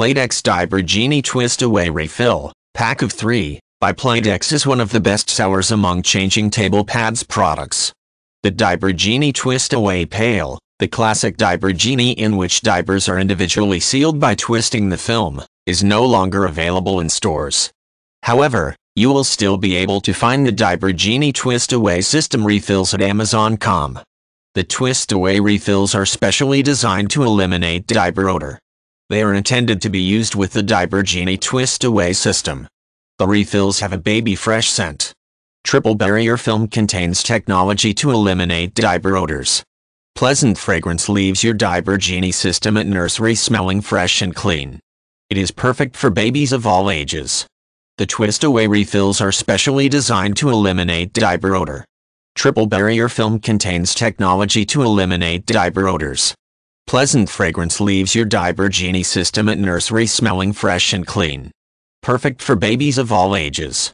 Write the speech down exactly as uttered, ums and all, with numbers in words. Playtex Diaper Genie Twist Away Refill, Pack of three, by Playtex is one of the best sellers among changing table pads products. The Diaper Genie Twist Away Pail, the classic Diaper Genie in which diapers are individually sealed by twisting the film, is no longer available in stores. However, you will still be able to find the Diaper Genie Twist Away system refills at Amazon dot com. The Twist Away refills are specially designed to eliminate diaper odor. They are intended to be used with the Diaper Genie Twist Away system. The refills have a baby fresh scent. Triple barrier film contains technology to eliminate diaper odors. Pleasant fragrance leaves your Diaper Genie system at nursery smelling fresh and clean. It is perfect for babies of all ages. The Twist Away refills are specially designed to eliminate diaper odor. Triple barrier film contains technology to eliminate diaper odors. Pleasant fragrance leaves your Diaper Genie system at nursery smelling fresh and clean. Perfect for babies of all ages.